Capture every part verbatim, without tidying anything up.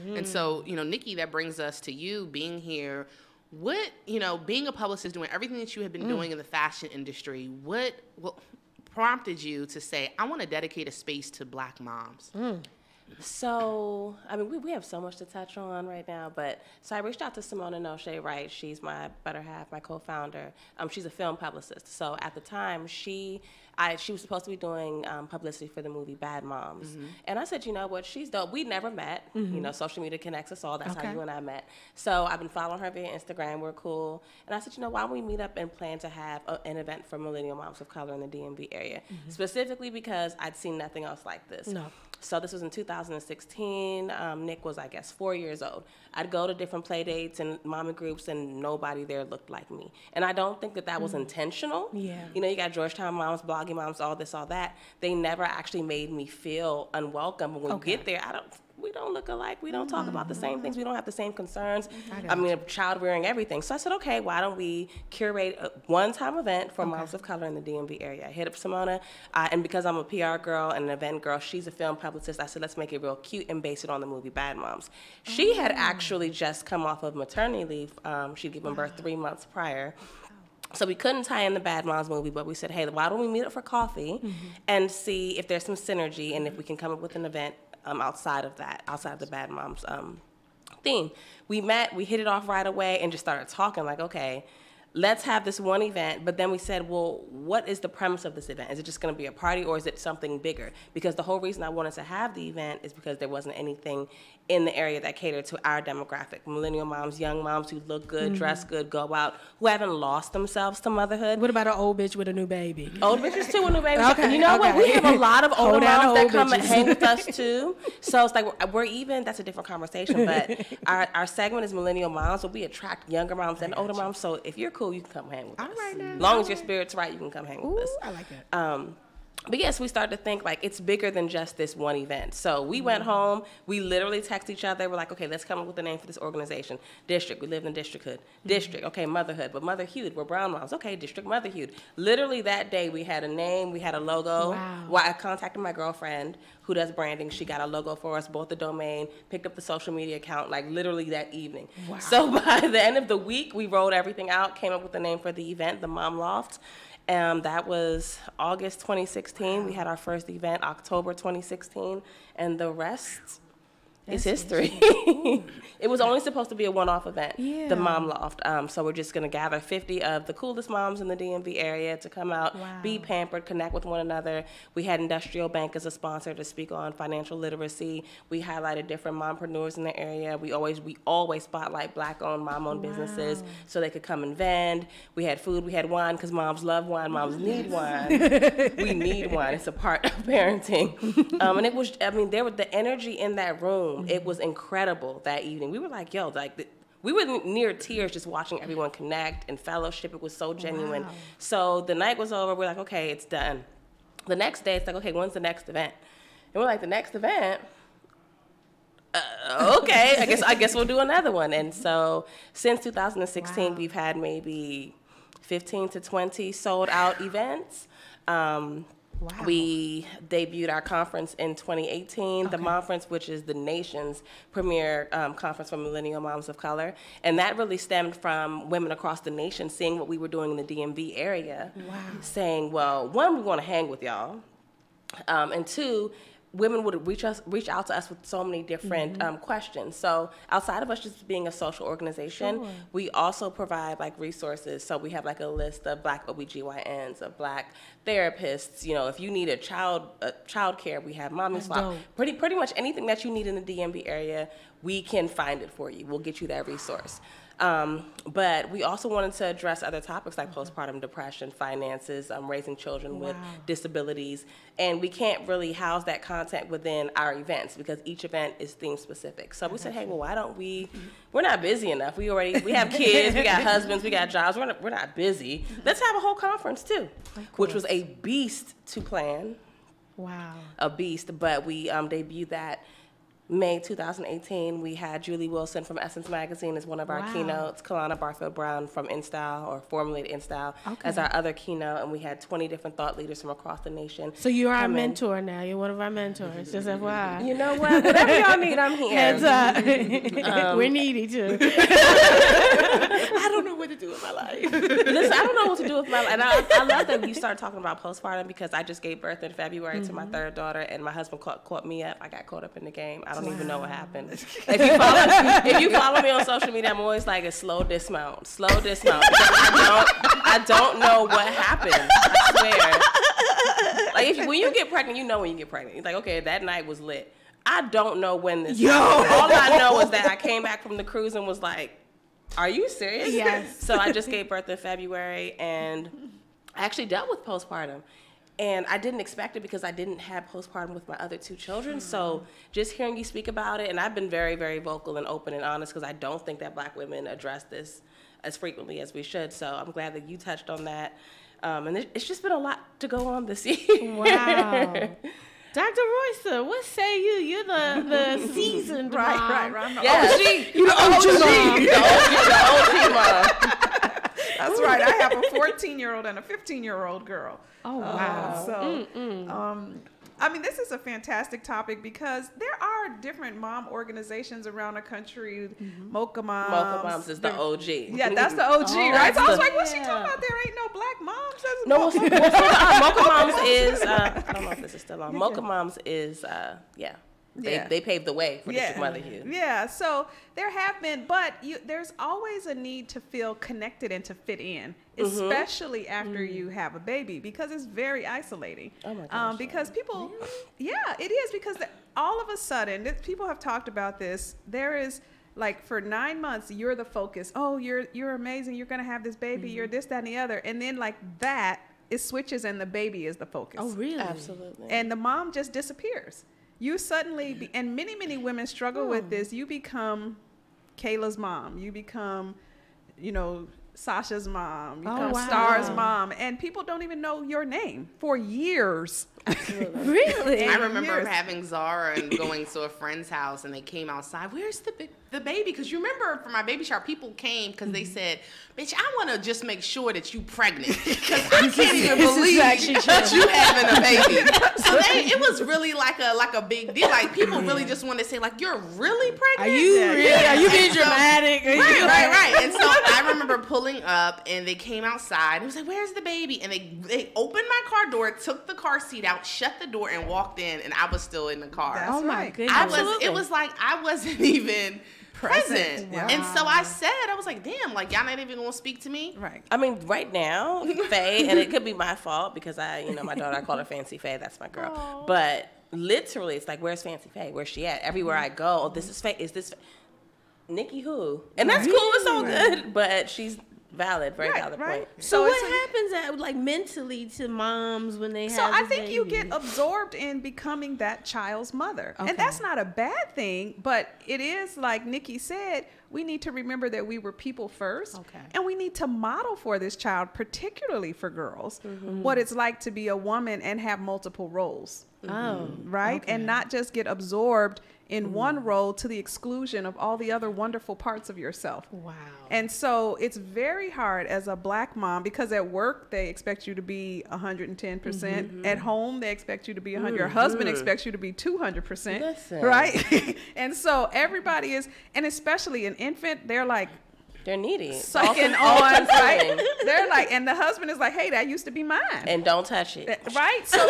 Mm. And so, you know, Nikki, that brings us to you being here. What, you know, being a publicist, doing everything that you have been mm. doing in the fashion industry, what, what prompted you to say, I want to dedicate a space to Black moms? Mm. So, I mean, we, we have so much to touch on right now, but so I reached out to Simone Noche Wright. She's my better half, my co-founder. Um, she's a film publicist. So at the time, she I, she was supposed to be doing um, publicity for the movie Bad Moms. Mm-hmm. And I said, you know what, she's dope. We never met. Mm-hmm. You know, social media connects us all. That's okay. How you and I met. So I've been following her via Instagram. We're cool. And I said, you know, why don't we meet up and plan to have a, an event for millennial moms of color in the D M V area, mm-hmm. specifically because I'd seen nothing else like this. No. So this was in two thousand sixteen. Um, Nick was, I guess, four years old. I'd go to different play dates and mommy groups, and nobody there looked like me. And I don't think that that was mm. intentional. Yeah. You know, you got Georgetown moms, blogging moms, all this, all that. They never actually made me feel unwelcome. But when okay. you get there, I don't. We don't look alike. We don't talk mm-hmm. about the same things. We don't have the same concerns. I, I mean, a child rearing everything. So I said, okay, why don't we curate a one-time event for okay. moms of color in the D M V area? I hit up Simona, uh, and because I'm a P R girl and an event girl, she's a film publicist. I said, let's make it real cute and base it on the movie Bad Moms. She oh. had actually just come off of maternity leave. Um, she'd given wow. birth three months prior. So we couldn't tie in the Bad Moms movie, but we said, hey, why don't we meet up for coffee mm-hmm. and see if there's some synergy and if we can come up with an event Um, outside of that, outside of the Bad Moms um, theme. We met, we hit it off right away and just started talking like, okay, let's have this one event. But then we said, well, what is the premise of this event? Is it just going to be a party or is it something bigger? Because the whole reason I wanted to have the event is because there wasn't anything in the area that catered to our demographic. Millennial moms, young moms who look good, mm-hmm. dress good, go out, who haven't lost themselves to motherhood. What about an old bitch with a new baby? Old bitches too with a new baby. Okay, you know okay. what? We have a lot of older moms old that come bitches. and hang with us too. So it's like we're, we're even, that's a different conversation, but our, our segment is millennial moms, so we attract younger moms and older you. moms. So if you're cool, you can come hang with All us. Right, as long as your spirit's right, you can come hang Ooh, with us. I like that. Um, but yes, we started to think like it's bigger than just this one event. So we mm-hmm. went home. We literally texted each other. We're like, okay, let's come up with a name for this organization. District. We live in Districthood. Mm-hmm. District. Okay, Motherhood. But Motherhued. We're brown moms. Okay, District Motherhued. Literally that day, we had a name. We had a logo. Wow. Well, I contacted my girlfriend who does branding. She got a logo for us, both the domain, picked up the social media account, like literally that evening. Wow. So by the end of the week, we rolled everything out, came up with a name for the event, The Mom Loft. Um, that was August twenty sixteen. We had our first event, October twenty sixteen, and the rest That's is history. It was only supposed to be a one-off event, yeah. the Mom Loft. Um, so we're just going to gather fifty of the coolest moms in the D M V area to come out, wow. be pampered, connect with one another. We had Industrial Bank as a sponsor to speak on financial literacy. We highlighted different mompreneurs in the area. We always we always spotlight Black-owned, mom-owned wow. businesses so they could come and vend. We had food. We had wine because moms love wine. Moms need wine. We need wine. It's a part of parenting. Um, and it was, I mean, there was the energy in that room. It was incredible that evening. We were like, yo, like the, we were near tears just watching everyone connect and fellowship. It was so genuine. Wow. So the night was over. We're like, okay, it's done. The next day, it's like, okay, when's the next event? And we're like, the next event? Uh, okay, I guess I guess we'll do another one. And so since two thousand sixteen, wow. we've had maybe fifteen to twenty sold out events. Um, Wow. We debuted our conference in twenty eighteen, okay. the Momference, which is the nation's premier um, conference for millennial moms of color. And that really stemmed from women across the nation seeing what we were doing in the D M V area, wow. saying, well, one, we want to hang with y'all, um, and two, women would reach us, reach out to us with so many different mm-hmm. um, questions. So outside of us just being a social organization, sure. we also provide like resources. So we have like a list of Black O B G Y Ns, of Black therapists. You know, if you need a child uh, child care, we have Mommy Swap. Pretty pretty much anything that you need in the D M V area, we can find it for you. We'll get you that resource. Um, but we also wanted to address other topics like mm-hmm. postpartum depression, finances, um, raising children wow. with disabilities. And we can't really house that content within our events because each event is theme specific. So we said, hey, well, why don't we, we're not busy enough. We already, we have kids, we got husbands, we got jobs. We're not, we're not busy. Let's have a whole conference too, which was a beast to plan. Wow. A beast. But we um, debuted that May two thousand eighteen, we had Julie Wilson from Essence Magazine as one of our wow. keynotes, Kalana Barfield Brown from InStyle, or formerly InStyle, okay. as our other keynote, and we had twenty different thought leaders from across the nation. So you're our mentor in. now. You're one of our mentors, just F Y I. You know what? Whatever y'all need, I'm here. Heads up. Um, We're needy, too. I don't know what to do with my life. Listen, I don't know what to do with my life. And I, I love that you started talking about postpartum, because I just gave birth in February mm-hmm. to my third daughter, and my husband caught, caught me up. I got caught up in the game. I I don't wow. even know what happened. If you, follow, if you follow me on social media, I'm always like, a slow dismount, slow dismount. I don't, I don't know what happened. I swear. Like, if, when you get pregnant, you know when you get pregnant. It's like, okay, that night was lit. I don't know when this Yo. happened. All I know is that I came back from the cruise and was like, are you serious? Yes. So I just gave birth in February, and I actually dealt with postpartum. And I didn't expect it, because I didn't have postpartum with my other two children. Mm. So just hearing you speak about it, and I've been very, very vocal and open and honest, because I don't think that Black women address this as frequently as we should. So I'm glad that you touched on that. Um, and it's just been a lot to go on this year. Wow. Doctor Royster, what say you? You're the, the seasoned right, mom. Right, right, right. Yes. O G. You're the O G, O G mom. You're the O G, the O G mom. That's right. I have a fourteen-year-old and a fifteen-year-old girl. Oh, wow. Uh, so, mm -mm. Um, I mean, this is a fantastic topic, because there are different mom organizations around the country. Mm -hmm. Mocha Moms. Mocha Moms is the O G. Yeah, that's the O G, oh, right? So the, I was like, what's yeah. she talking about? There ain't no Black moms? That's no, Mocha, uh, Mocha Moms is, uh, I don't know if this is still on. Yeah. Mocha Moms is, uh, yeah. They, yeah. they paved the way for yeah. District Motherhued. Yeah, so there have been, but you, there's always a need to feel connected and to fit in, especially mm-hmm. after mm-hmm. you have a baby, because it's very isolating. Oh my gosh. Um, because people, really? yeah, it is, because the, all of a sudden, it, people have talked about this, there is, like, for nine months, you're the focus. Oh, you're, you're amazing, you're going to have this baby, mm-hmm. you're this, that, and the other. And then, like, that, it switches and the baby is the focus. Oh, really? Absolutely. And the mom just disappears. You suddenly, be, and many, many women struggle oh. with this. You become Kayla's mom. You become, you know, Sasha's mom. You oh, become wow. Star's mom. And people don't even know your name for years. Really? And I remember years. having Zara and going to a friend's house, and they came outside. Where's the big... the baby, because you remember for my baby shower, people came because they said, bitch, I want to just make sure that you pregnant, because I can't even believe that you having a baby. So they, it was really like a like a big deal. Like, people really just want to say, like, you're really pregnant? Are you yeah. really? Yeah. Are you being so, dramatic? Right, right, right. And so I remember pulling up, and they came outside, and was like, where's the baby? And they, they opened my car door, took the car seat out, shut the door, and walked in, and I was still in the car. That's oh, my right. goodness. I was, it was like I wasn't even... present. Wow. And so I said, I was like, damn, like, y'all not even gonna speak to me? Right. I mean, right now, Faye, and it could be my fault, because I, you know, my daughter, I call her Fancy Faye, that's my girl. Aww. But literally, it's like, where's Fancy Faye? Where's she at? Everywhere I go, oh, this is Faye, is this Faye? Nikki who? And that's cool, it's all good, but she's valid, very right, valid right. point. So, so what happens at, like, mentally to moms when they have? So I think baby? you get absorbed in becoming that child's mother, okay. and that's not a bad thing. But it is, like Nikki said, we need to remember that we were people first, okay. and we need to model for this child, particularly for girls, mm-hmm. what it's like to be a woman and have multiple roles. Oh, right, okay. and not just get absorbed in mm. one role to the exclusion of all the other wonderful parts of yourself. Wow. And so it's very hard as a Black mom, because at work they expect you to be one hundred ten percent. Mm-hmm. At home they expect you to be one hundred. Mm-hmm. Your husband expects you to be two hundred percent. Listen. Right? And so everybody is, and especially an infant, they're like, they're needy. Sucking on, right? They're like, and the husband is like, hey, that used to be mine. And don't touch it. Right? So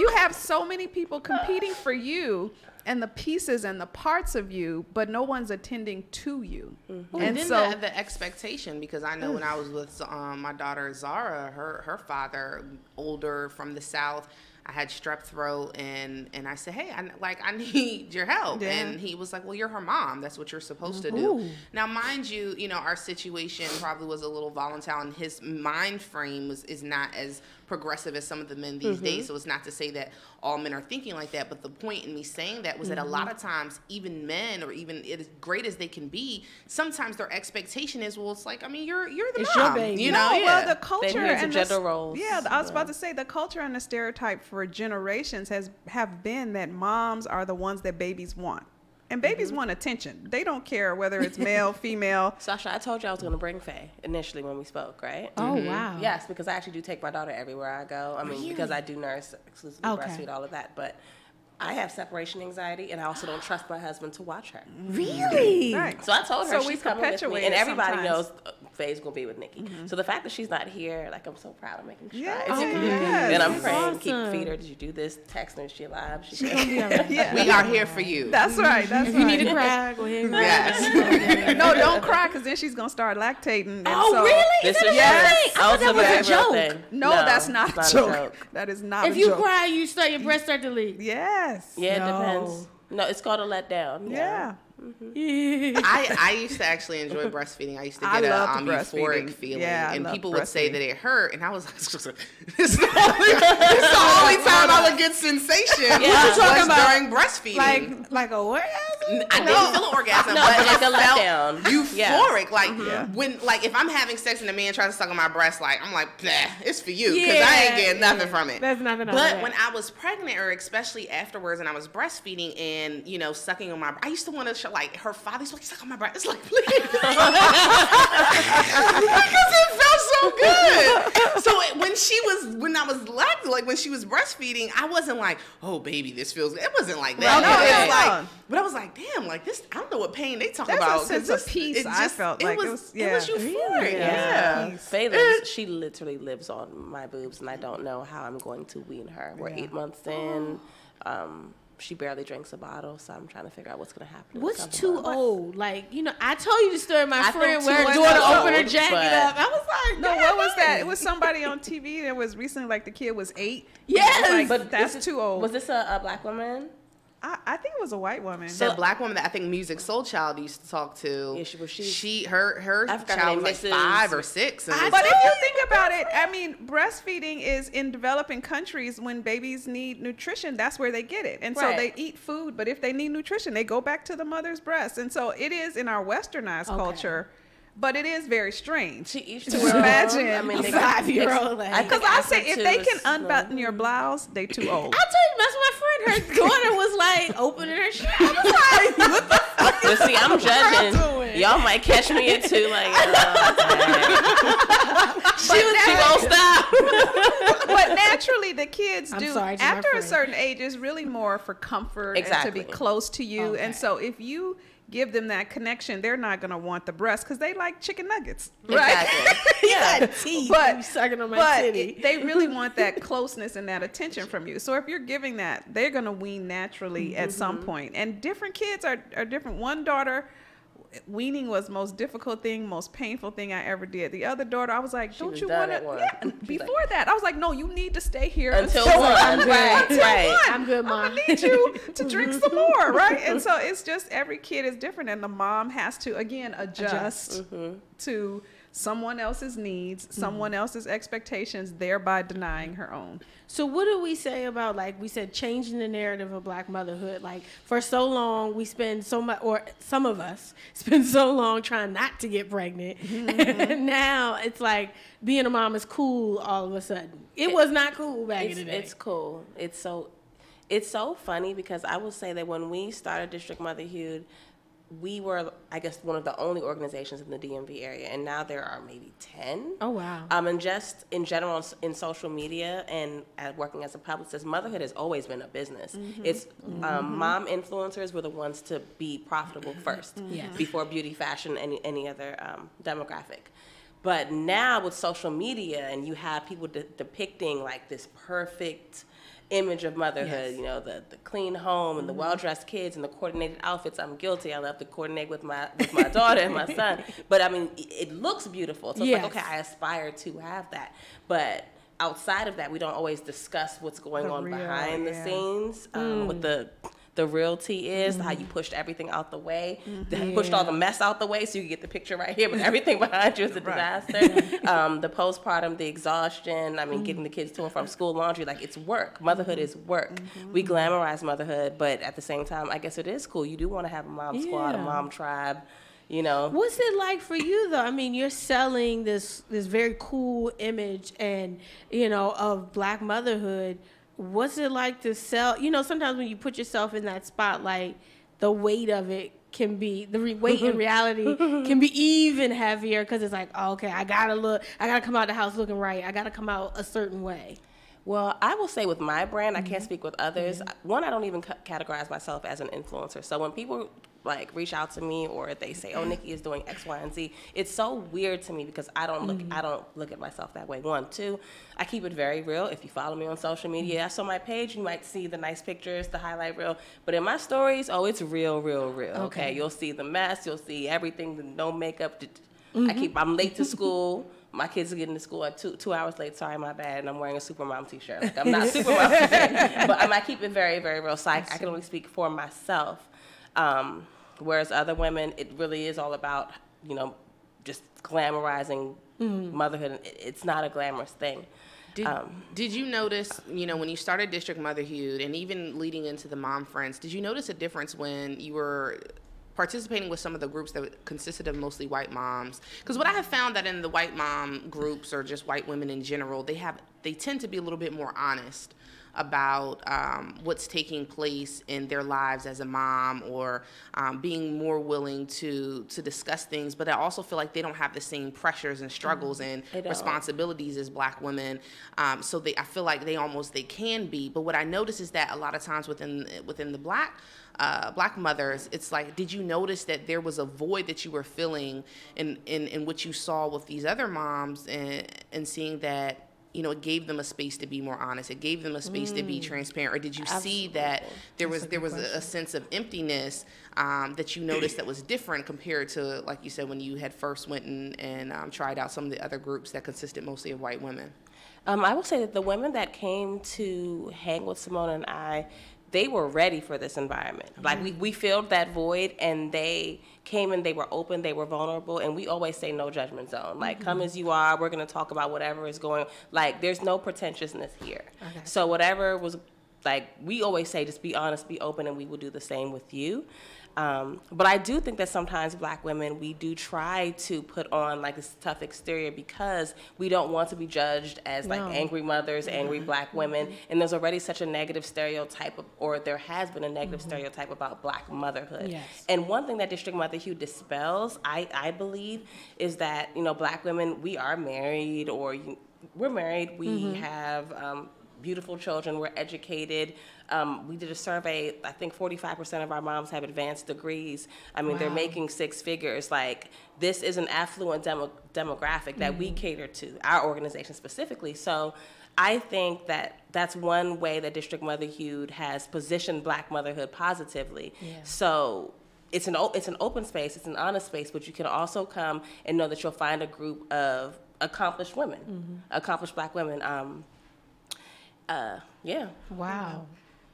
you have so many people competing for you, and the pieces and the parts of you, but no one's attending to you. Mm-hmm. And, and then so, the, the expectation, because I know mm. when I was with um, my daughter Zara, her, her father, older, from the South, I had strep throat, and, and I said, hey, I, like, I need your help. Yeah. And he was like, well, you're her mom. That's what you're supposed to do. Ooh. Now, mind you, you know, our situation probably was a little volatile, and his mind frame was, is not as progressive as some of the men these mm-hmm. days. So it's not to say that all men are thinking like that. But the point in me saying that was mm-hmm. that a lot of times, even men, or even as great as they can be, sometimes their expectation is, well, it's like, I mean, you're, you're the it's mom. Your baby. You know, no, yeah. well, the culture and the gender roles. Yeah, I was about to say, the culture and the stereotype for generations has have been that moms are the ones that babies want. And babies mm-hmm. want attention. They don't care whether it's male, female. Sasha, I told you I was going to bring Faye initially when we spoke, right? Oh, mm-hmm. wow. Yes, because I actually do take my daughter everywhere I go. I mean, really? Because I do nurse, exclusively okay. breastfeed, all of that. But I have separation anxiety, and I also don't trust my husband to watch her. Really? Right. So I told her so she's coming with me, and everybody sometimes. knows Faye's going to be with Nikki. Mm-hmm. So the fact that she's not here, like, I'm so proud of making sure. Yeah. Oh, yes. And I'm that's praying, awesome. Keep feed her. Did you do this? Text her. Is she alive? She she be alive. Yeah. We are here for you. That's right. That's if right. you need to cry, go ahead. Yes. No, don't cry, because then she's going to start lactating. And oh, so really? This is yes. I thought that was a joke. No, no, that's not, not a, joke. a joke. That is not if a joke. If you cry, you start, your breasts start to leak. Yes. Yeah, no. It depends. No, it's called a letdown. Yeah. yeah. Mm-hmm. I, I used to actually enjoy breastfeeding. I used to get a um, euphoric feeling, yeah, and people would say that it hurt, and I was like, "This is the only, this is the only time I would get sensation." Yeah. What you talking about during breastfeeding? Like like an orgasm? I no. didn't feel an orgasm, no, but like I felt letdown. euphoric. Yeah. Like mm-hmm. when like if I'm having sex and a man tries to suck on my breast, like I'm like, "Nah, it's for you," because yeah. I ain't getting nothing yeah. from it. There's nothing. But on when that. I was pregnant, or especially afterwards, and I was breastfeeding, and you know, sucking on my, I used to want to. Like her father's like suck on my breast. It's like, please. Because it felt so good. So it, when she was, when I was lactating, like when she was breastfeeding, I wasn't like, oh baby, this feels. It wasn't like that. No, no, it was yeah. like, but I was like, damn, like this. I don't know what pain they talk That's about. It's a peace. It just, I felt like it was, it was, yeah. it was euphoric. Yeah. yeah. Faye lives, she literally lives on my boobs, and I don't know how I'm going to wean her. We're yeah. eight months in. Um, She barely drinks a bottle, so I'm trying to figure out what's going to happen. What's too old? Like, you know, I told you the story of my I friend where her daughter opened her jacket up. I was like, no, what was that? It was somebody on T V that was recently, like, the kid was eight. Yes. Like, but that's this, too old. Was this a, a black woman? I, I think it was a white woman. So that black woman that I think Music Soul Child used to talk to. Yeah, she was. She, she her her child was like Missus five or six. And I, but if you think about it, I mean, breastfeeding is in developing countries when babies need nutrition. That's where they get it, and right. so they eat food. But if they need nutrition, they go back to the mother's breast. And so it is in our Westernized okay. culture. But it is very strange to, each to imagine I mean, a five-year-old. Because I say, if they can unbutton your blouse, they too old. I told you, that's my friend. Her daughter was like opening her shirt. I was like, what the fuck? But see, I'm judging. Y'all might catch me at two. Like, oh, she won't stop. But naturally, the kids do. Sorry, after a certain age, it's really more for comfort exactly. and to be close to you. Okay. And so if you give them that connection, they're not going to want the breast because they like chicken nuggets, right? Exactly. Yeah. You got teeth. But, you sucking on my but titty. They really want that closeness and that attention from you. So if you're giving that, they're going to wean naturally mm-hmm. at some point. And different kids are, are different. One daughter, weaning was most difficult thing, most painful thing I ever did. The other daughter, I was like, she don't was you want to? Yeah. Before like, that, I was like, no, you need to stay here until, until one. I'm good. Right. Until right. one. I'm good, mom. I'm gonna need you to drink some more, right? And so it's just every kid is different, and the mom has to again adjust, adjust. Mm-hmm. to someone else's needs, someone mm-hmm. else's expectations, thereby denying her own. So what do we say about, like we said, changing the narrative of black motherhood? Like for so long we spend so much, or some of us spend so long trying not to get pregnant. Mm-hmm. And now it's like being a mom is cool all of a sudden. It, it was not cool back in the day. It's cool. It's so, it's so funny because I will say that when we started District Motherhued, we were, I guess, one of the only organizations in the D M V area, and now there are maybe ten. Oh, wow. Um, and just in general, in social media and at working as a publicist, motherhood has always been a business. Mm-hmm. It's mm-hmm. um, mom influencers were the ones to be profitable first, yes. before beauty, fashion, any, any other um, demographic. But now with social media, and you have people de depicting like this perfect image of motherhood, yes. you know, the, the clean home and the well-dressed kids and the coordinated outfits. I'm guilty. I love to coordinate with my with my daughter and my son. But, I mean, it, it looks beautiful. So yes. it's like, okay, I aspire to have that. But outside of that, we don't always discuss what's going the on real, behind yeah. the scenes um, mm. with the... the realty is, mm-hmm. how you pushed everything out the way, mm-hmm. pushed all the mess out the way so you could get the picture right here, but everything behind you is a disaster. Right. um, the postpartum, the exhaustion, I mean, mm-hmm. getting the kids to and from school, laundry, like it's work. Motherhood is work. Mm-hmm. We glamorize motherhood, but at the same time, I guess it is cool. You do want to have a mom squad, yeah. a mom tribe, you know. What's it like for you though? I mean, you're selling this, this very cool image and, you know, of black motherhood. What's it like to sell? You know, sometimes when you put yourself in that spotlight, the weight of it can be, the re weight in reality can be even heavier, because it's like, oh, okay, I gotta look, I gotta come out the house looking right, I gotta come out a certain way. Well, I will say with my brand, mm-hmm. I can't speak with others. Mm-hmm. One, I don't even categorize myself as an influencer. So when people like reach out to me or they say, "Oh, Nikki is doing X, Y, and Z," it's so weird to me because I don't look, mm-hmm. I don't look at myself that way. One, two, I keep it very real. If you follow me on social media, mm-hmm. so my page, you might see the nice pictures, the highlight reel. But in my stories, oh, it's real, real, real. Okay, okay. You'll see the mess, you'll see everything, the no makeup. Mm-hmm. I keep. I'm late to school. My kids are getting to school at two, two hours late. Sorry, my bad. And I'm wearing a Supermom t-shirt. Like, I'm not Supermom today. But um, I keep it very, very real. So I, I can only speak for myself. Um, whereas other women, it really is all about, you know, just glamorizing mm. motherhood. It, it's not a glamorous thing. Did, um, did you notice, you know, when you started District Motherhued and even leading into the Momference, did you notice a difference when you were participating with some of the groups that consisted of mostly white moms? Because what I have found that in the white mom groups or just white women in general, they have they tend to be a little bit more honest about um, what's taking place in their lives as a mom, or um, being more willing to to discuss things. But I also feel like they don't have the same pressures and struggles and responsibilities as black women. Um, so they, I feel like they almost they can be. But what I notice is that a lot of times within within the black Uh, black mothers, it's like, did you notice that there was a void that you were filling in, in, in what you saw with these other moms, and, and seeing that, you know, it gave them a space to be more honest. It gave them a space mm. to be transparent. Or did you Absolutely. see that there That's was there was a, a sense of emptiness um, that you noticed that was different compared to, like you said, when you had first went and, and um, tried out some of the other groups that consisted mostly of white women? Um, I will say that the women that came to hang with Simone and I, they were ready for this environment. Like we, we filled that void, and they came and they were open, they were vulnerable, and we always say no judgment zone. Like, come as you are, we're gonna talk about whatever is going on. Like, there's no pretentiousness here. Okay. So whatever was, like, we always say, just be honest, be open, and we will do the same with you. Um, but I do think that sometimes black women, we do try to put on like this tough exterior because we don't want to be judged as like no. angry mothers, angry mm-hmm. black women. And there's already such a negative stereotype of, or there has been a negative mm-hmm. stereotype about black motherhood. Yes. And one thing that District Motherhued dispels, I, I believe, is that, you know, black women, we are married, or you, we're married, we mm-hmm. have um, beautiful children, we're educated. Um, we did a survey, I think forty-five percent of our moms have advanced degrees. I mean, wow. they're making six figures. Like, this is an affluent demo demographic that mm-hmm. we cater to, our organization specifically. So I think that that's one way that District Motherhued has positioned black motherhood positively. Yeah. So it's an, it's an open space, it's an honest space, but you can also come and know that you'll find a group of accomplished women, mm-hmm. accomplished black women. Um, uh, yeah. Wow.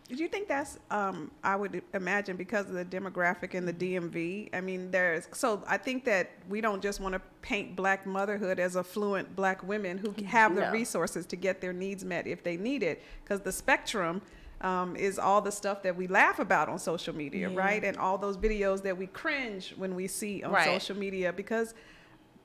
Do you think that's, um, I would imagine, because of the demographic in the D M V? I mean, there's, so I think that we don't just want to paint black motherhood as affluent black women who have the no. resources to get their needs met if they need it, because the spectrum um, is all the stuff that we laugh about on social media, yeah. right? And all those videos that we cringe when we see on right. social media, because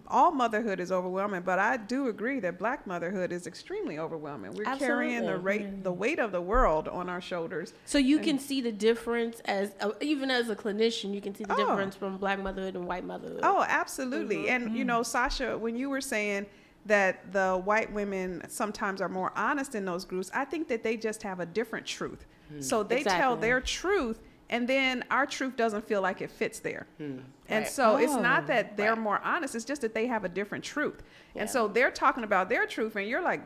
all motherhood is overwhelming, but I do agree that black motherhood is extremely overwhelming. We're Absolutely. carrying the rate, the weight of the world on our shoulders. So you and can see the difference as, uh, even as a clinician, you can see the oh. difference from black motherhood and white motherhood. Oh, absolutely. Mm-hmm. And, mm-hmm. you know, Sasha, when you were saying that the white women sometimes are more honest in those groups, I think that they just have a different truth. Mm-hmm. So they exactly. tell their truth, and then our truth doesn't feel like it fits there. Hmm. And right. so oh, it's not that they're right. more honest, it's just that they have a different truth. Yeah. And so they're talking about their truth, and you're like,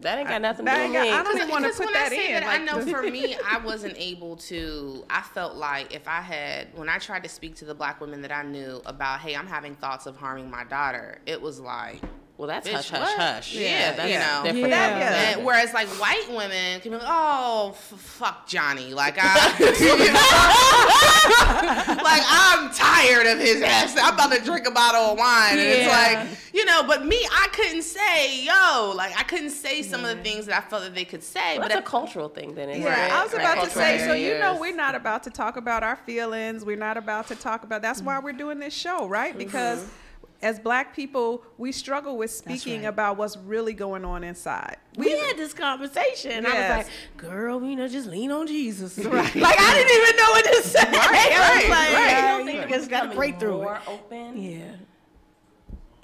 that ain't got nothing to do with me. I don't even want to put when that I in. That, like, I know for me, I wasn't able to, I felt like if I had, when I tried to speak to the black women that I knew about, hey, I'm having thoughts of harming my daughter, it was like, well, that's bitch, hush, hush, what? hush. Yeah, yeah, that's, you know, different. Yeah. Yeah. And whereas, like, white women can be like, oh, f fuck Johnny. Like, I, you know, like, I'm tired of his ass. I'm about to drink a bottle of wine. Yeah. And it's like, you know, but me, I couldn't say, yo, like, I couldn't say some yeah. of the things that I felt that they could say. Well, but that's a cultural thing, then. Yeah, right? I was about right. to say, so, you know, we're not about to talk about our feelings. We're not about to talk about, that's why we're doing this show, right? Because... Mm-hmm. as Black people, we struggle with speaking right. about what's really going on inside. We, we had this conversation. Yes. I was like, girl, you know, just lean on Jesus. Right. Like, I didn't even know what to say. Right, I was right, like, right. I don't think right. it's got a breakthrough. More open. Yeah.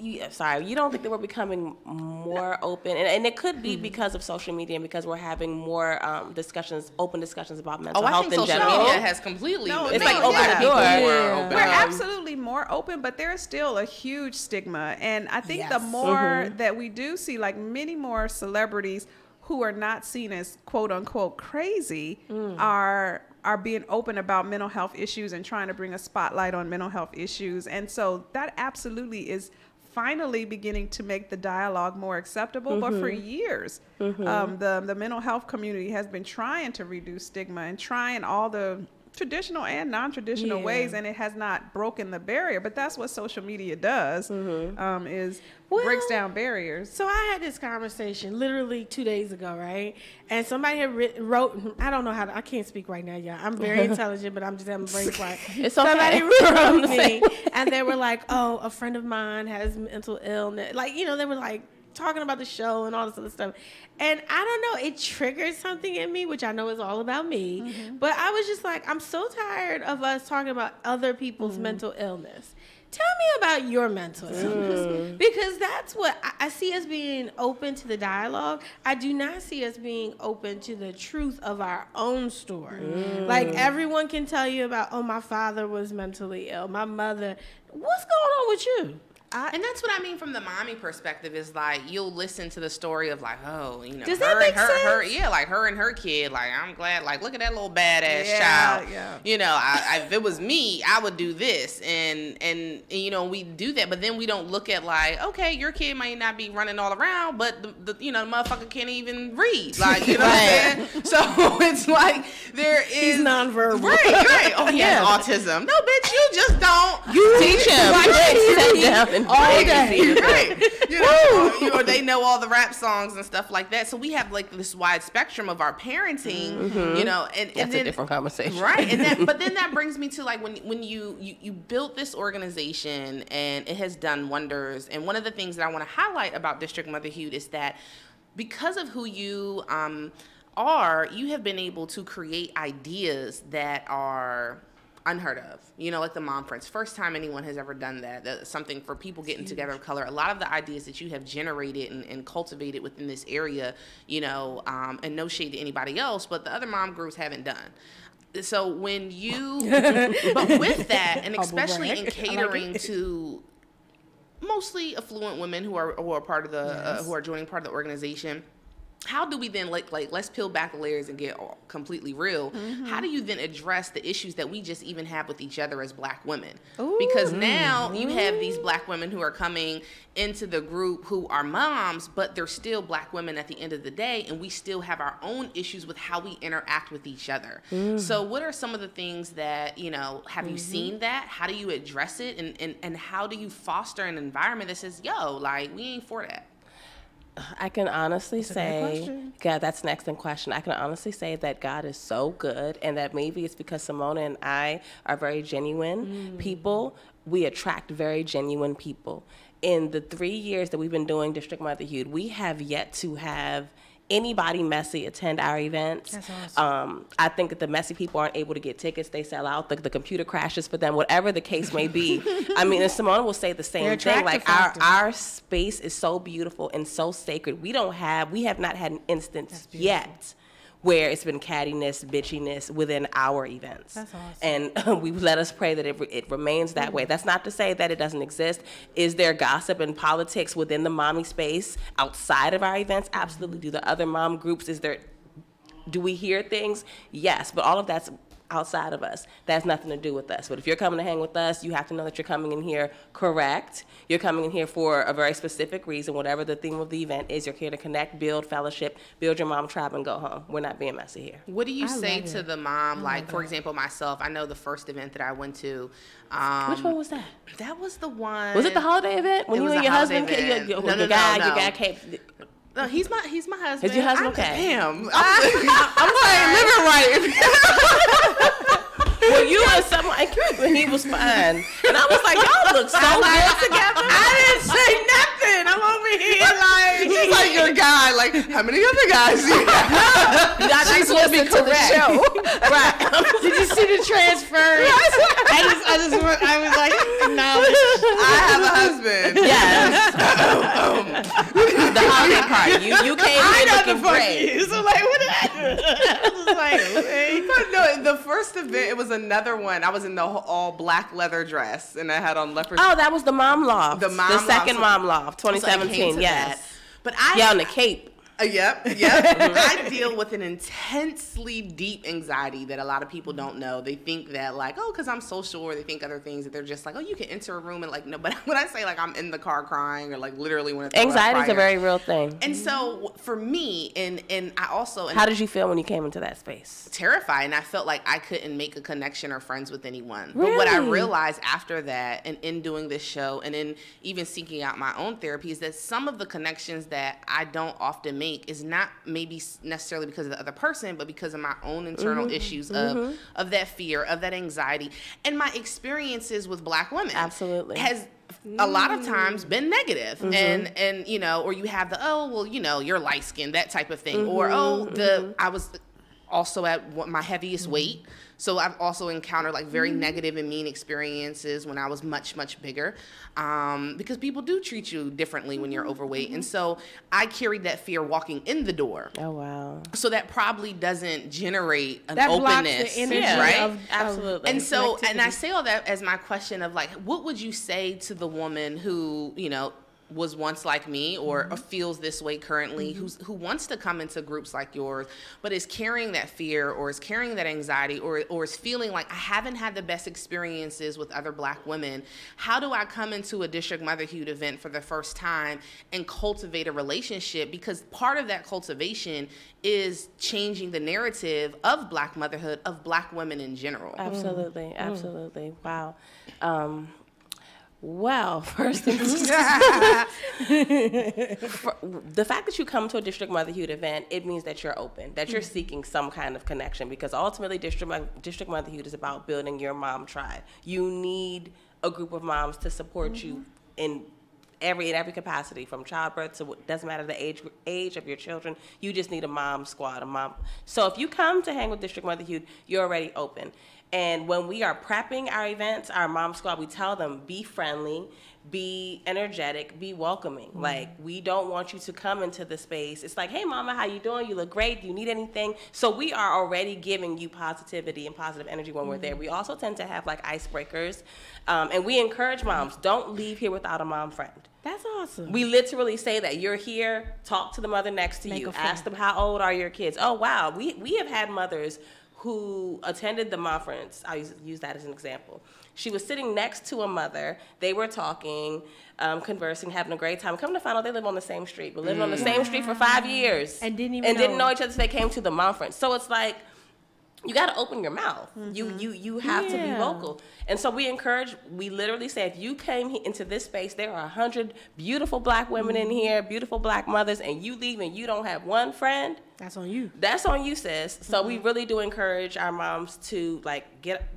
You, I'm sorry, you don't think that we're becoming more open? And, and it could be because of social media and because we're having more um, discussions, open discussions about mental oh, health in general. Oh, I think social media has completely... No, it's no, like open yeah. the door. Yeah. Open. We're absolutely more open, but there is still a huge stigma. And I think yes. the more mm-hmm. that we do see, like many more celebrities who are not seen as quote-unquote crazy mm. are... are being open about mental health issues and trying to bring a spotlight on mental health issues. And so that absolutely is finally beginning to make the dialogue more acceptable. Mm-hmm. But for years, mm-hmm. um, the, the mental health community has been trying to reduce stigma and trying all the traditional and non-traditional yeah. ways, and it has not broken the barrier. But that's what social media does, mm-hmm. um, is well, breaks down barriers. So I had this conversation literally two days ago, right? And somebody had written, wrote, I don't know how to, I can't speak right now, y'all. I'm very intelligent, but I'm just having a brain fart. It's somebody wrote me, and they were like, oh, a friend of mine has mental illness. Like, you know, they were like, talking about the show and all this other stuff. And I don't know, it triggered something in me, which I know is all about me. Mm-hmm. But I was just like, I'm so tired of us talking about other people's mm-hmm. mental illness. Tell me about your mental illness. Mm. Because that's what I, I see us being open to the dialogue. I do not see us being open to the truth of our own story. Mm. Like, everyone can tell you about, oh, my father was mentally ill, my mother. What's going on with you? I, and that's what I mean from the mommy perspective is like, you'll listen to the story of like, oh, you know, does her that make and her, sense? her, yeah, like her and her kid. Like, I'm glad, like, look at that little badass yeah, child. Yeah. You know, I, I, if it was me, I would do this. And, and, and, you know, we do that, but then we don't look at like, okay, your kid might not be running all around, but the, the you know, the motherfucker can't even read. Like, you know right. what I'm saying? So it's like, there is. He's nonverbal. Right, right. Oh, he yeah. has autism. No, bitch, you just don't. You teach him. Like, sit down. All day. Right. You know, or, you know, they know all the rap songs and stuff like that. So we have like this wide spectrum of our parenting, mm-hmm. you know, and, and that's then, a different conversation. Right. And that, but then that brings me to like when when you, you, you built this organization and it has done wonders. And one of the things that I want to highlight about District Motherhued is that because of who you um, are, you have been able to create ideas that are unheard of, you know, like the Momference. First time anyone has ever done that. That's something for people getting together of color. A lot of the ideas that you have generated and, and cultivated within this area, you know, um, and no shade to anybody else, but the other mom groups haven't done. So when you, but with that, and especially in catering like to mostly affluent women who are who are part of the yes. uh, who are joining part of the organization. How do we then, like, like let's peel back the layers and get all completely real. Mm-hmm. How do you then address the issues that we just even have with each other as Black women? Ooh. Because now you have these Black women who are coming into the group who are moms, but they're still Black women at the end of the day, and we still have our own issues with how we interact with each other. Mm. So what are some of the things that, you know, have mm-hmm. you seen that? How do you address it? And, and, and how do you foster an environment that says, yo, like, we ain't for that? I can honestly that's say, God, that's an excellent question. I can honestly say that God is so good, and that maybe it's because Simone and I are very genuine mm. people. We attract very genuine people. In the three years that we've been doing District Motherhued, we have yet to have anybody messy attend our events. That's awesome. um, I think that the messy people aren't able to get tickets. They sell out. The, the computer crashes for them, whatever the case may be. I mean, and Simone will say the same thing. Like our, our space is so beautiful and so sacred. We don't have, we have not had an instance yet where it's been cattiness, bitchiness within our events. That's awesome. And uh, we let us pray that it, re it remains that mm-hmm. way. That's not to say that it doesn't exist. Is there gossip and politics within the mommy space outside of our events? Absolutely. Mm-hmm. Do the other mom groups, is there, do we hear things? Yes, but all of that's outside of us. That's nothing to do with us. But if you're coming to hang with us, you have to know that you're coming in here correct. You're coming in here for a very specific reason, whatever the theme of the event is. You're here to connect, build fellowship, build your mom tribe, and go home. We're not being messy here. What do you I say to it. the mom? Like, oh for example, myself, I know the first event that I went to. Um, Which one was that? That was the one. Was it the holiday event? When it you and your husband, your, your, your, no, no, the guy, no, no. your guy came. No, he's my he's my husband. Is your husband? I'm, okay. Damn. I'm, I'm, I'm sorry, living right. Well, you and someone, and he was fine. And I was like, y'all look so good together. I didn't say nothing. I'm over here like. She's like, your guy. Like, how many other guys do you have? She's listening to the show. Right. Did you see the transfer? Yes. I just, I just, I was like, no. I have a husband. Yes. um, the holiday part. You, you came here looking great. So like, what did I do? I was like, wait. But no, the first event, it was another one. I was in the all black leather dress, and I had on leopard. Oh, that was the Mom Loft. The Mom Loft. The second Mom Loft, twenty seventeen. So yeah. This. But I. Yeah, on the Cape. Uh, yep, yep. I deal with an intensely deep anxiety that a lot of people don't know. They think that like, oh, because I'm social, or they think other things that they're just like, oh, you can enter a room and like, no. But when I say like I'm in the car crying or like literally when it's anxiety is a very real thing. And so for me, and and I also. And how did you feel when you came into that space? Terrified, and I felt like I couldn't make a connection or friends with anyone. Really? But what I realized after that, and in doing this show, and in even seeking out my own therapy, is that some of the connections that I don't often make is not maybe necessarily because of the other person, but because of my own internal mm-hmm. issues of mm-hmm. of that fear, of that anxiety, and my experiences with Black women absolutely has a lot of times been negative. Mm-hmm. and and you know, or you have the, oh well, you know, you're light skinned, that type of thing. Mm-hmm. Or oh, the mm-hmm. I was also at my heaviest mm-hmm. weight. So I've also encountered like very mm-hmm. negative and mean experiences when I was much, much bigger, um, because people do treat you differently when you're overweight. Mm-hmm. And so I carried that fear walking in the door. Oh, wow. So that probably doesn't generate an that openness. The energy, yeah, right? Of, absolutely. And so, and I say all that as my question of like, what would you say to the woman who, you know, was once like me or, mm-hmm. or feels this way currently, mm-hmm. who's, who wants to come into groups like yours, but is carrying that fear or is carrying that anxiety or, or is feeling like I haven't had the best experiences with other Black women. How do I come into a District Motherhued event for the first time and cultivate a relationship? Because part of that cultivation is changing the narrative of Black motherhood, of Black women in general. Absolutely, mm. absolutely, wow. Um, Well, first thing, the fact that you come to a District Motherhued event, it means that you're open, that you're mm-hmm. seeking some kind of connection, because ultimately District, District Motherhued is about building your mom tribe. You need a group of moms to support mm-hmm. you in every in every capacity, from childbirth to what doesn't matter the age age of your children. You just need a mom squad, a mom. So if you come to hang with District Motherhued, you're already open. And when we are prepping our events, our mom squad, we tell them, be friendly, be energetic, be welcoming. Mm-hmm. Like, we don't want you to come into the space. It's like, hey, mama, how you doing? You look great. Do you need anything? So we are already giving you positivity and positive energy when mm-hmm. we're there. We also tend to have, like, icebreakers. Um, and we encourage moms, don't leave here without a mom friend. That's awesome. We literally say that. You're here. Talk to the mother next to Make you. Ask them, how old are your kids? Oh, wow. We, we have had mothers who attended the Momference. I'll use, use that as an example. She was sitting next to a mother. They were talking, um, conversing, having a great time. Come to find out, they live on the same street, but living mm. on the same street for five years. And didn't even and know. didn't know each other, so they came to the Momference. So it's like, you gotta open your mouth. Mm-hmm. You you you have yeah. to be vocal. And so we encourage, we literally say, if you came into this space, there are a hundred beautiful Black women mm-hmm. in here, beautiful Black mothers, and you leave and you don't have one friend, that's on you. That's on you, sis. Mm-hmm. So we really do encourage our moms to like get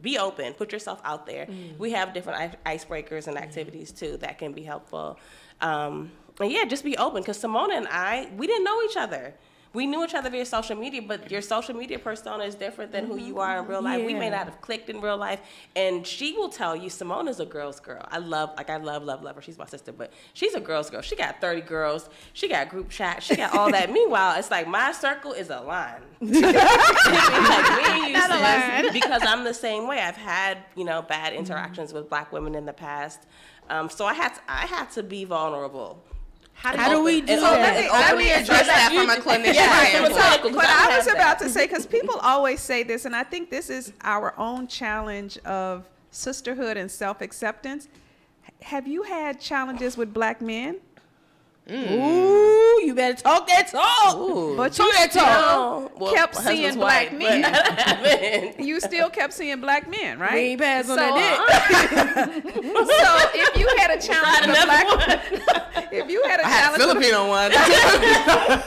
be open, put yourself out there. Mm-hmm. We have different icebreakers and activities too that can be helpful. Um, and yeah, just be open, because Simone and I, we didn't know each other. We knew each other via social media, but your social media persona is different than who you are in real life. Yeah. We may not have clicked in real life. And she will tell you, Simone is a girl's girl. I love, like I love, love, love her. She's my sister, but she's a girl's girl. She got thirty girls. She got group chat. She got all that. Meanwhile, it's like my circle is a line. It's like me and you, sis, because I'm the same way. I've had, you know, bad interactions mm-hmm. with Black women in the past. Um, so I had to, I had to be vulnerable. How do, How do we do and that? Let me, let me address that from a clinician. Yeah, so, but I, I was about that. to say, because people always say this, and I think this is our own challenge of sisterhood and self-acceptance. Have you had challenges with Black men? Mm. Ooh, you better talk that talk. Ooh. But you talk still talk. Well, kept seeing Black men. I mean. You still kept seeing Black men, right? We ain't passed so, on that dick. Uh, so if you had a challenge with a Black one. If you had a I challenge had a Filipino with a, one.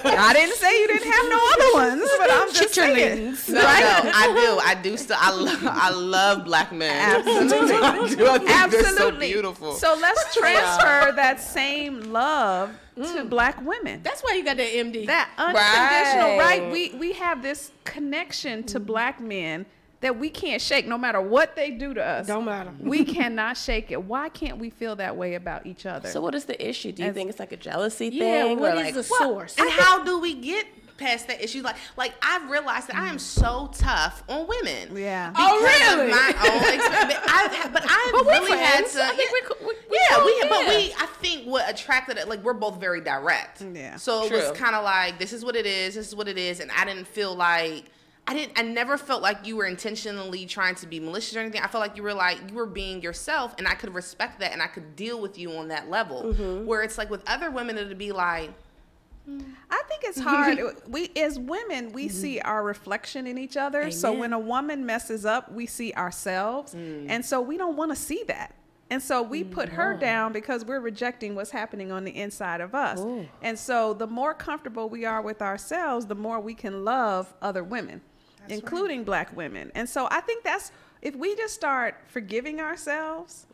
I didn't say you didn't have no other ones, but I'm just futurelings. No, right? no, I do. I do still. I love. I love black men. Absolutely. I do. I think Absolutely. They're so beautiful. So let's transfer yeah. that same love mm. to black women. That's why you got that M D. That unconditional right. right? We we have this connection to black men that we can't shake, no matter what they do to us. Don't matter. We cannot shake it. Why can't we feel that way about each other? So what is the issue? Do you As, think it's like a jealousy yeah, thing? What or is like, the well, source? And how do we get past that issue? Like, like I've realized that mm. I am so tough on women. Yeah. Oh, really? Of my own experience. I've, but I've but really had to. I think yeah, we, we, we yeah, we, but we. I think what attracted it. Like, we're both very direct. Yeah. So True. It was kind of like, this is what it is. This is what it is. And I didn't feel like. I didn't. I never felt like you were intentionally trying to be malicious or anything. I felt like you were like you were being yourself, and I could respect that, and I could deal with you on that level. Mm-hmm. Where it's like with other women, it'd be like. I think it's hard. We as women, we mm-hmm. see our reflection in each other. Amen. So when a woman messes up, we see ourselves, mm. and so we don't want to see that. And so we put her down because we're rejecting what's happening on the inside of us. Ooh. And so the more comfortable we are with ourselves, the more we can love other women. That's including right. black women. And so I think that's, if we just start forgiving ourselves,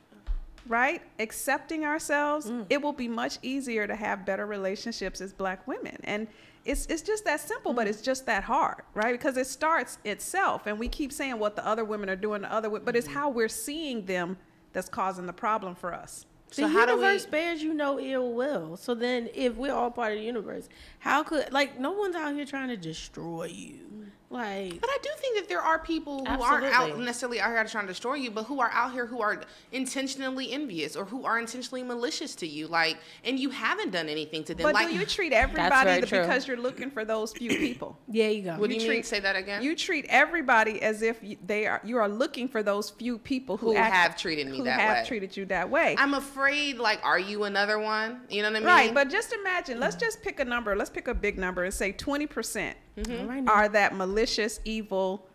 right, accepting ourselves, mm. it will be much easier to have better relationships as black women. And it's, it's just that simple, mm. but it's just that hard, right? Because it starts itself, and we keep saying what the other women are doing, the other, but it's how we're seeing them that's causing the problem for us. So the how universe do we... bears you no ill will. So then if we're all part of the universe, how could, like, no one's out here trying to destroy you. Like, but I do think that there are people who absolutely. Aren't out necessarily out here trying to destroy you, but who are out here who are intentionally envious or who are intentionally malicious to you, like, and you haven't done anything to them. But like, do you treat everybody the, because you're looking for those few people? Yeah, you go. What do you, you treat, mean? Say that again. You treat everybody as if they are. You are looking for those few people who, who act, have treated me who that have way. Treated you that way. I'm afraid, like, are you another one? You know what I mean? Right. But just imagine. Let's just pick a number. Let's pick a big number and say twenty percent. Mm-hmm. Are that malicious, evil,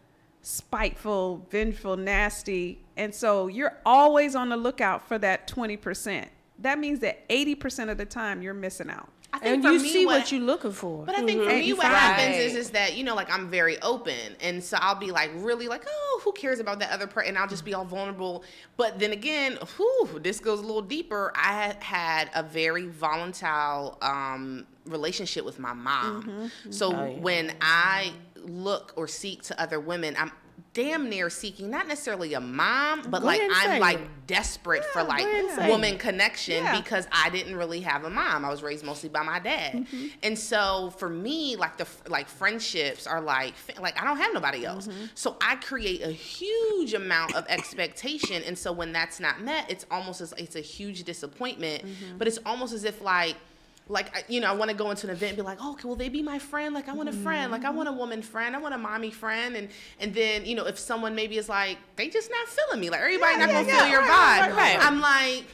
spiteful, vengeful, nasty. And so you're always on the lookout for that twenty percent. That means that eighty percent of the time you're missing out. I think and you me, see what, what you're looking for. But I think mm-hmm. for me what right. happens is, is that, you know, like, I'm very open. And so I'll be like, really like, oh, who cares about that other person? And I'll just be all vulnerable. But then again, whew, this goes a little deeper. I had a very volatile um, relationship with my mom. Mm-hmm. So oh, yeah. when I look or seek to other women, I'm damn near seeking not necessarily a mom, but go like I'm like desperate yeah, for like woman connection yeah. because I didn't really have a mom. I was raised mostly by my dad, mm-hmm. and so for me, like the like friendships are like like I don't have nobody else, mm-hmm. so I create a huge amount of expectation, and so when that's not met, it's almost as it's a huge disappointment. Mm-hmm. But it's almost as if like. Like, you know, I want to go into an event and be like, oh, will they be my friend? Like, I want a friend. Like, I want a woman friend. I want a mommy friend. And and then, you know, if someone maybe is like, they just not feeling me. Like, everybody yeah, not yeah, going to yeah, feel your right, vibe. Right, right. I'm like,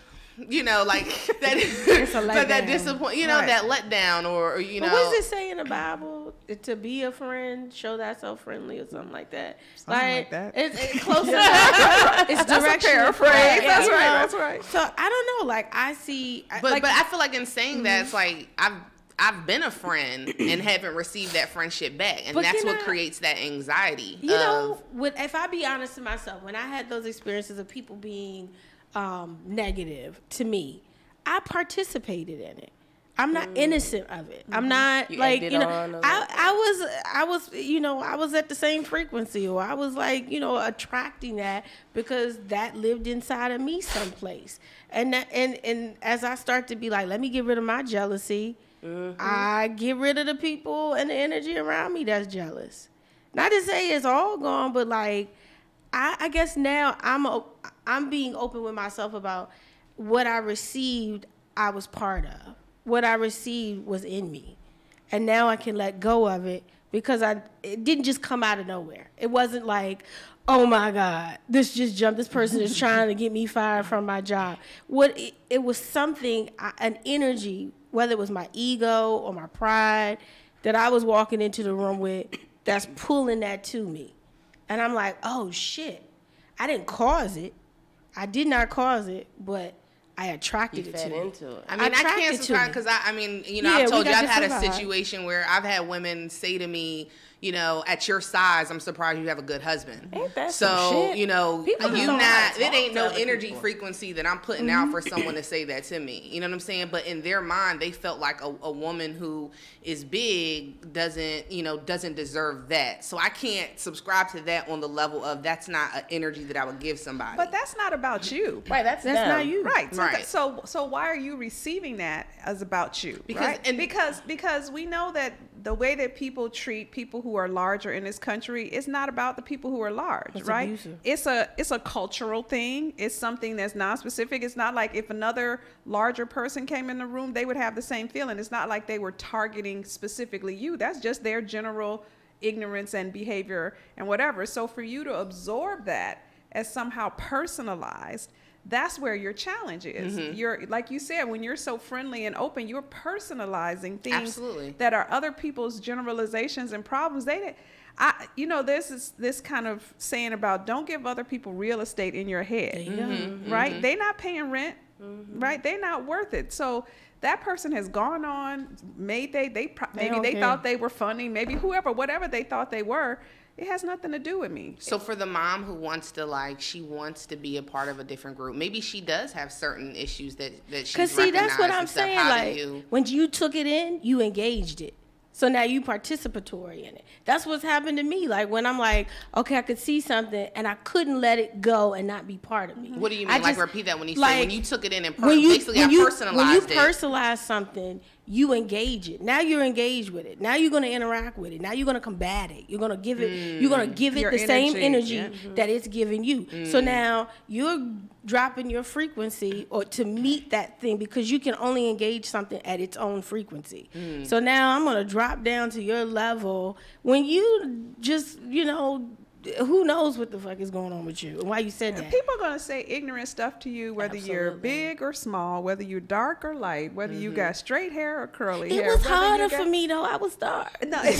you know, like, that is so that disappointment, you know, right. that letdown or, or you know. But what does it say in the Bible? To be a friend, show thyself friendly or something like that. Something like, like that. It's, it's close enough. It's directional. That's right. That's right. That's right. So I don't know. Like, I see. I, but, like, but I feel like in saying that, it's like I've, I've been a friend and haven't received that friendship back. And that's what I, creates that anxiety. You of, know, with, if I be honest to myself, when I had those experiences of people being um, negative to me, I participated in it. I'm not mm. innocent of it. Mm-hmm. I'm not you like you know. I, I was I was you know I was at the same frequency, or I was like you know attracting that because that lived inside of me someplace. And that, and and as I start to be like, let me get rid of my jealousy, mm-hmm. I get rid of the people and the energy around me that's jealous. Not to say it's all gone, but like I, I guess now I'm a, I'm being open with myself about what I received. I was part of. What I received was in me, and now I can let go of it because I it didn't just come out of nowhere. It wasn't like, oh my God, this just jumped. This person is trying to get me fired from my job. What it, it was something, an energy, whether it was my ego or my pride, that I was walking into the room with, that's pulling that to me, and I'm like, oh shit, I didn't cause it. I did not cause it, but. I attracted you it to into it. I mean, I, I can't subscribe because I, I mean, you know, yeah, I've told you I've had a situation where I've had women say to me, you know, at your size, I'm surprised you have a good husband. Ain't that so, some shit? You know, you not, it ain't no energy people. frequency that I'm putting mm-hmm. out for someone to say that to me. You know what I'm saying? But in their mind, they felt like a, a woman who is big doesn't, you know, doesn't deserve that. So I can't subscribe to that on the level of that's not an energy that I would give somebody. But that's not about you. Right. That's, that's not you. Right. So, right. so, so why are you receiving that as about you? Because, right? and because, because we know that the way that people treat people who are larger in this country is not about the people who are large, that's right? Abusive. It's a it's a cultural thing. It's something that's non-specific. It's not like if another larger person came in the room, they would have the same feeling. It's not like they were targeting specifically you. That's just their general ignorance and behavior and whatever. So for you to absorb that as somehow personalized, that's where your challenge is. Mm-hmm. You're, like you said, when you're so friendly and open, you're personalizing things Absolutely. that are other people's generalizations and problems. They, I, you know, this is this kind of saying about don't give other people real estate in your head, mm-hmm. right? Mm-hmm. They're not paying rent, mm-hmm. right? They're not worth it. So that person has gone on, made they, they pro maybe they, they thought they were funny, maybe whoever, whatever they thought they were. It has nothing to do with me. So for the mom who wants to, like, she wants to be a part of a different group, maybe she does have certain issues that, that she's recognized. Because, see, that's what I'm saying. Like, you... when you took it in, you engaged it. So now you participatory in it. That's what's happened to me. Like, when I'm like, okay, I could see something, and I couldn't let it go and not be part of me. What do you mean? I like, just, repeat that when you like, say, when you took it in and per when you, basically when you, I personalized it. When you personalize it. something, you engage it. Now you're engaged with it. Now you're going to interact with it. Now you're going to combat it. You're going to give it, mm. you're going to give it your the energy. same energy yeah. mm-hmm. that it's giving you. Mm. So now you're dropping your frequency or to meet that thing because you can only engage something at its own frequency. Mm. So now I'm going to drop down to your level when you just, you know, who knows what the fuck is going on with you and why you said that. People are going to say ignorant stuff to you, whether Absolutely. you're big or small, whether you're dark or light, whether mm-hmm. you got straight hair or curly it hair. It was harder got... for me, though. I was dark. No, it,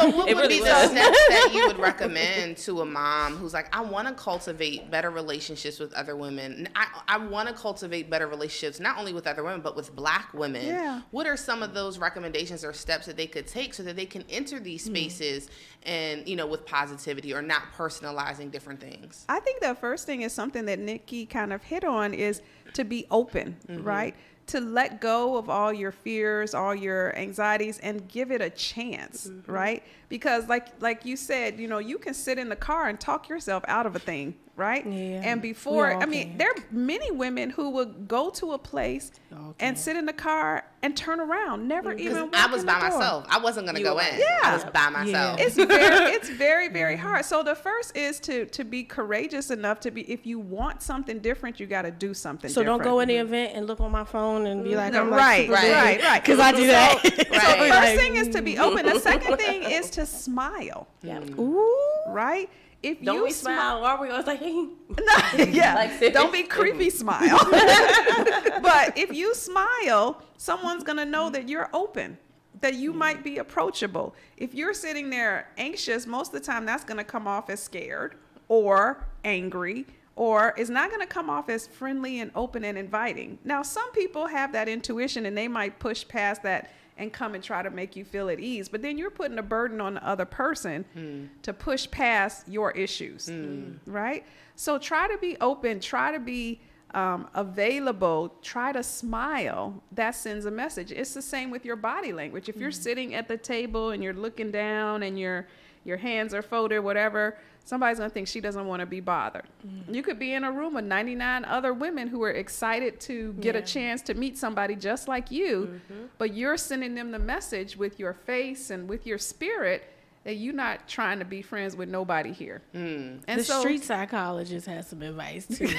so what it would really be was. the steps that you would recommend to a mom who's like, I want to cultivate better relationships with other women. I, I want to cultivate better relationships, not only with other women, but with black women. Yeah. What are some of those recommendations or steps that they could take so that they can enter these spaces mm-hmm. and, you know, with positivity? Or not personalizing different things? I think the first thing is something that Nikki kind of hit on is to be open, mm-hmm. right? To let go of all your fears, all your anxieties, and give it a chance, mm-hmm. right? Because like like you said, you know, you can sit in the car and talk yourself out of a thing, right? Yeah. And before, I mean, can. there are many women who will go to a place and sit in the car and turn around, never yeah. even walk I was in by the myself. Door. I wasn't gonna you go in. Yeah. I was by myself. Yeah. It's very, it's very, very hard. So the first is to to be courageous enough to be. If you want something different, you got to do something. So different. don't go in the event and look on my phone and be like, no, I'm right, like, right, right, right, because I do that. So, right. so the first thing is to be open. The second thing is to smile. Yeah. Ooh. Right. If don't you we smile, are we always like, hey. no, yeah, like, don't be creepy smile. But if you smile, someone's going to know that you're open, that you mm. might be approachable. If you're sitting there anxious, most of the time that's going to come off as scared or angry, or it's not going to come off as friendly and open and inviting. Now, some people have that intuition and they might push past that and come and try to make you feel at ease. But then you're putting a burden on the other person mm. to push past your issues, mm. right? So try to be open, try to be um, available, try to smile. That sends a message. It's the same with your body language. If you're mm. sitting at the table and you're looking down and your your hands are folded, whatever, somebody's gonna think she doesn't wanna be bothered. Mm. You could be in a room with ninety-nine other women who are excited to get yeah. a chance to meet somebody just like you, mm-hmm. but you're sending them the message with your face and with your spirit that you're not trying to be friends with nobody here. Mm. And the so, street psychologist has some advice too.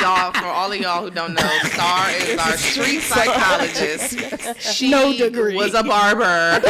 Y'all, for all of y'all who don't know, Star is our street psychologist. She no degree. was a barber at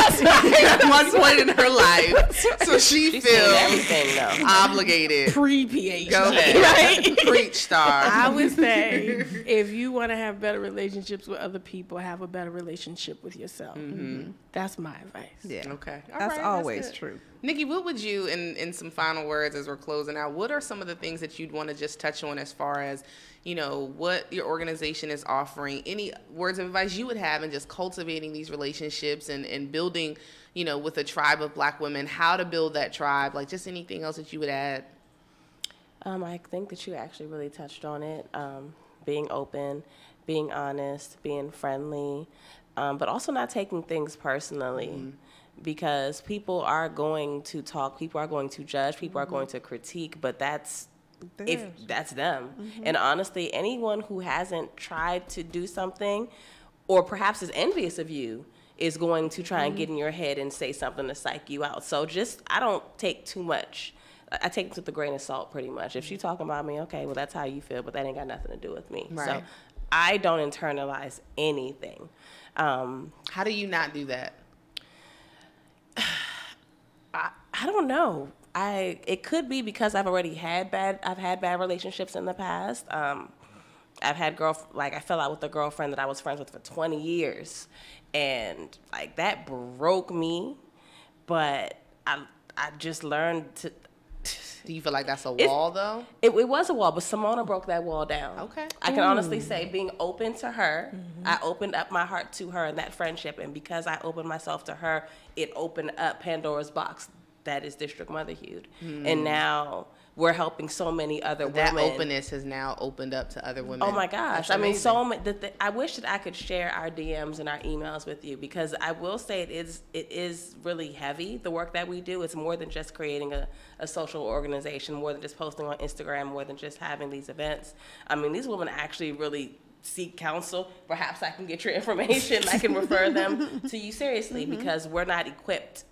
one point in her life, so she, she feels obligated. Pre-P H D, go ahead, right? Preach, Star. I would say if you want to have better relationships with other people, have a better relationship with yourself. Mm-hmm. That's my advice. Yeah. Okay. All that's right, always that's true. Nikki, what would you, in, in some final words as we're closing out, what are some of the things that you'd want to just touch on as far as you know, what your organization is offering, any words of advice you would have in just cultivating these relationships and, and building, you know, with a tribe of Black women, how to build that tribe, like just anything else that you would add? Um, I think that you actually really touched on it, um, being open, being honest, being friendly, um, but also not taking things personally. Mm-hmm. Because people are going to talk, people are going to judge, people mm-hmm. are going to critique, but that's Theirs. if that's them. Mm-hmm. And honestly, anyone who hasn't tried to do something or perhaps is envious of you is going to try mm-hmm. and get in your head and say something to psych you out. So just, I don't take too much. I take it with a grain of salt pretty much. If she's talking about me, okay, well, that's how you feel, but that ain't got nothing to do with me. Right. So I don't internalize anything. Um, how do you not do that? I, I don't know. I it could be because I've already had bad I've had bad relationships in the past. Um, I've had girl like I fell out with a girlfriend that I was friends with for twenty years, and like that broke me. But I I just learned to. Do you feel like that's a wall it, though? It, it was a wall, but Simone broke that wall down. Okay. I can mm. honestly say being open to her, mm-hmm. I opened up my heart to her in that friendship. And because I opened myself to her, it opened up Pandora's box. That is District Motherhued. Mm. And now we're helping so many other that women. That openness has now opened up to other women. Oh my gosh. That's I amazing. mean, so many, the, the, I wish that I could share our D Ms and our emails with you, because I will say it is, it is really heavy. The work that we do, it's more than just creating a, a social organization, more than just posting on Instagram, more than just having these events. I mean, these women actually really seek counsel. Perhaps I can get your information. I can refer them to you seriously, mm-hmm. because we're not equipped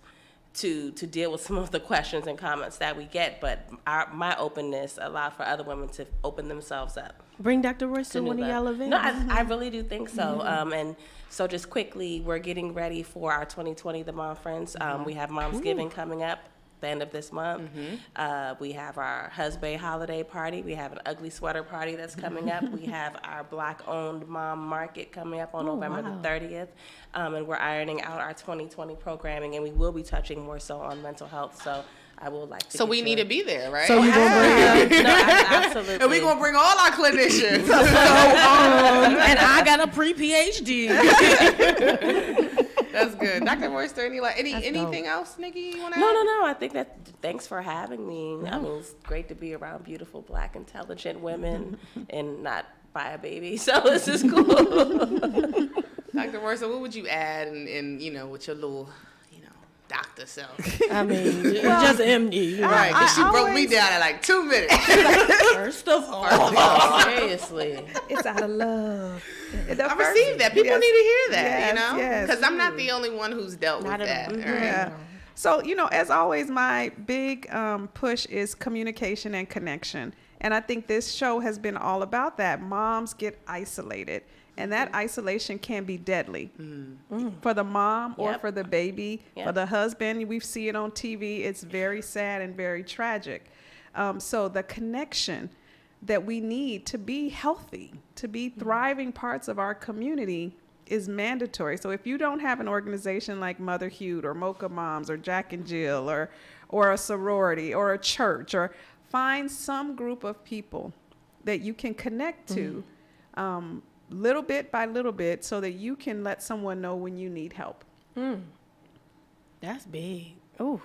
to to deal with some of the questions and comments that we get, but our, my openness allowed for other women to open themselves up. Bring Doctor Royce to one of y'all events. No, I, I really do think so. Mm-hmm. um, and so just quickly, we're getting ready for our twenty twenty The Momference. Um, mm-hmm. We have Momsgiving Ooh. coming up the end of this month. Mm-hmm. uh, we have our husband holiday party. We have an ugly sweater party that's coming up. We have our Black-owned mom market coming up on oh, November wow. the thirtieth. Um, and we're ironing out our twenty twenty programming, and we will be touching more so on mental health. So I would like to. So we need it. to be there, right? So you're going to bring. No, absolutely. And we're going to bring all our clinicians. So, um, and I got a pre-P H D. That's good. Doctor Royce, any like any That's anything dope. else, Nikki, you want to? No, no, no. I think that. Thanks for having me. No. I mean, it's great to be around beautiful Black, intelligent women and not buy a baby. So this is cool. Doctor Royce, what would you add? And, and you know, with your little. Doctor self. I mean, well, just M D. You right, because she I broke always, me down in like two minutes. First of all, oh, seriously, it's out of love. The I received that. People yes. need to hear that, yes, you know, because yes, I'm not the only one who's dealt not with a, that. Mm-hmm. Right? Yeah. So, you know, as always, my big um, push is communication and connection, and I think this show has been all about that. Moms get isolated, and that isolation can be deadly mm. for the mom or yep. for the baby, yep. for the husband. We see it on T V. It's very sad and very tragic. Um, so the connection that we need to be healthy, to be thriving parts of our community is mandatory. So if you don't have an organization like Motherhued or Mocha Moms or Jack and Jill or, or a sorority or a church, or find some group of people that you can connect to, mm. um, little bit by little bit, so that you can let someone know when you need help. Mm. That's big. Oh,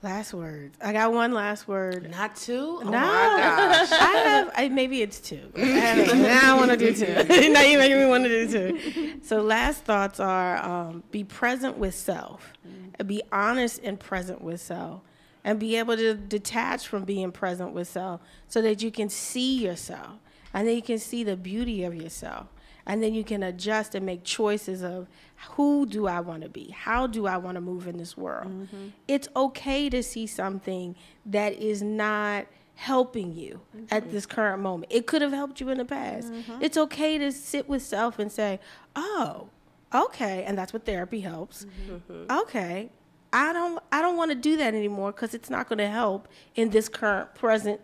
last words. I got one last word. Not two? Oh no. My gosh. I have, I, maybe it's two. Now I want to do two. Now you make me want to do two. So last thoughts are um, be present with self. Mm. Be honest and present with self. And be able to detach from being present with self so that you can see yourself. And then you can see the beauty of yourself. And then you can adjust and make choices of who do I want to be? How do I want to move in this world? Mm-hmm. It's okay to see something that is not helping you mm-hmm. at this current moment. It could have helped you in the past. Mm-hmm. It's okay to sit with self and say, oh, okay. And that's what therapy helps. Mm-hmm. Okay. I don't, I don't want to do that anymore because it's not going to help in this current present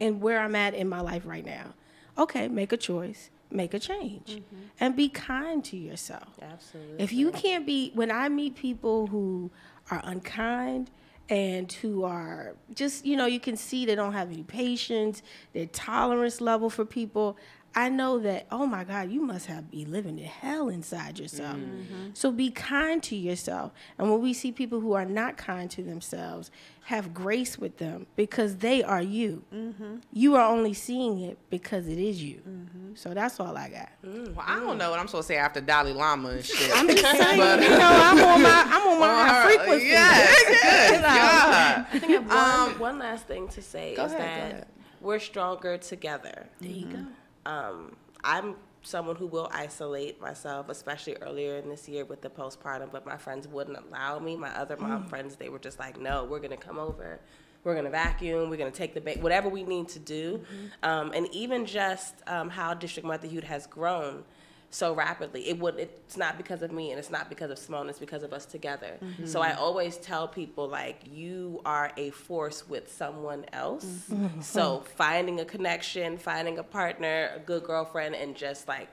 and where I'm at in my life right now. Okay, make a choice, make a change, mm-hmm. and be kind to yourself. Absolutely. If you can't be, when I meet people who are unkind and who are just, you know, you can see they don't have any patience, their tolerance level for people. I know that, oh my God, you must have be living in hell inside yourself. Mm-hmm. So be kind to yourself. And when we see people who are not kind to themselves, have grace with them, because they are you. Mm-hmm. You are only seeing it because it is you. Mm-hmm. So that's all I got. Mm-hmm. Well, I don't know what I'm supposed to say after Dalai Lama and shit. I'm just saying, but, you know, I'm on my, I'm on my on frequency. Yes, yes, you know, yeah. I think I have one, um, one last thing to say is ahead, that we're stronger together. There you mm-hmm. go. Um, I'm someone who will isolate myself, especially earlier in this year with the postpartum, but my friends wouldn't allow me. My other mom mm. friends, they were just like, no, we're going to come over. We're going to vacuum. We're going to take the baby, whatever we need to do. Mm-hmm. um, and even just um, how District Motherhued has grown so rapidly. It would, it's not because of me, and it's not because of Simone, it's because of us together. Mm-hmm. So I always tell people, like, you are a force with someone else. Mm-hmm. So finding a connection, finding a partner, a good girlfriend, and just, like,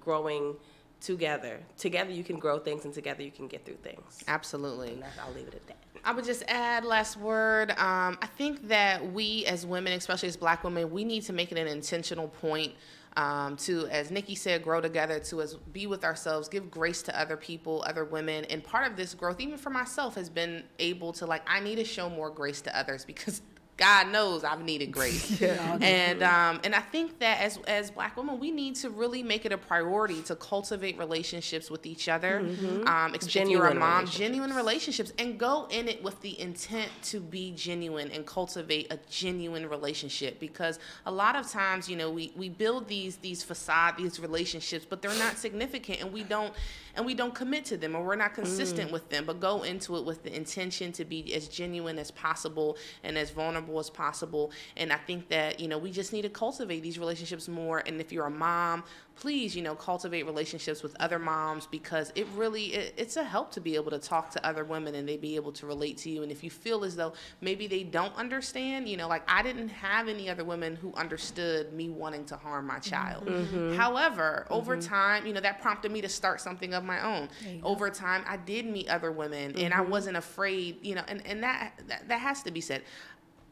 growing together. Together you can grow things, and together you can get through things. Absolutely. And I'll leave it at that. I would just add, last word, um, I think that we as women, especially as Black women, we need to make it an intentional point Um, to, as Nikki said, grow together, to as be with ourselves, give grace to other people, other women. And part of this growth, even for myself, has been able to, like, I need to show more grace to others, because God knows I've needed grace. Yeah, and um, and I think that as, as Black women, we need to really make it a priority to cultivate relationships with each other, mm-hmm. um, genuine mom, genuine relationships, and go in it with the intent to be genuine and cultivate a genuine relationship. Because a lot of times, you know, we, we build these these facade, these relationships, but they're not significant, and we don't and we don't commit to them, or we're not consistent mm. with them. But go into it with the intention to be as genuine as possible and as vulnerable as possible. And I think that, you know, we just need to cultivate these relationships more. And if you're a mom, please, you know, cultivate relationships with other moms, because it really, it, it's a help to be able to talk to other women and they be able to relate to you. And if you feel as though maybe they don't understand, you know, like, I didn't have any other women who understood me wanting to harm my child. Mm-hmm. However, mm-hmm. over time, you know, that prompted me to start something of my own. Over time, I did meet other women, mm-hmm. and I wasn't afraid, you know, and, and that, that, that has to be said.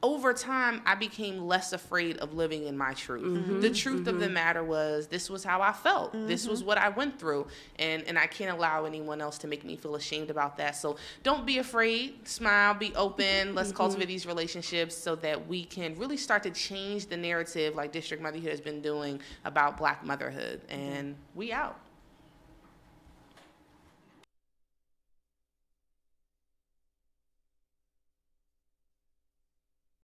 Over time, I became less afraid of living in my truth. Mm-hmm, the truth mm-hmm. of the matter was, this was how I felt. Mm-hmm. This was what I went through. And, and I can't allow anyone else to make me feel ashamed about that. So don't be afraid. Smile. Be open. Let's mm-hmm. cultivate these relationships so that we can really start to change the narrative, like District Motherhued has been doing, about Black motherhood. And we out.